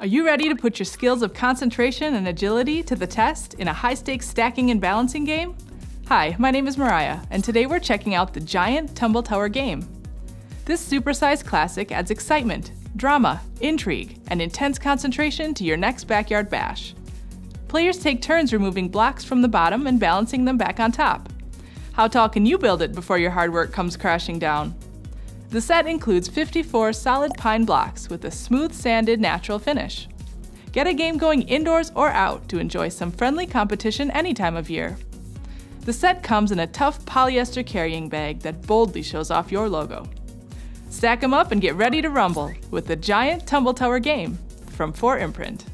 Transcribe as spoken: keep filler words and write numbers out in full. Are you ready to put your skills of concentration and agility to the test in a high-stakes stacking and balancing game? Hi, my name is Mariah, and today we're checking out the giant Tumble Tower game. This supersized classic adds excitement, drama, intrigue, and intense concentration to your next backyard bash. Players take turns removing blocks from the bottom and balancing them back on top. How tall can you build it before your hard work comes crashing down? The set includes fifty-four solid pine blocks with a smooth sanded natural finish. Get a game going indoors or out to enjoy some friendly competition any time of year. The set comes in a tough polyester carrying bag that boldly shows off your logo. Stack 'em up and get ready to rumble with the giant Tumble Tower game from four imprint.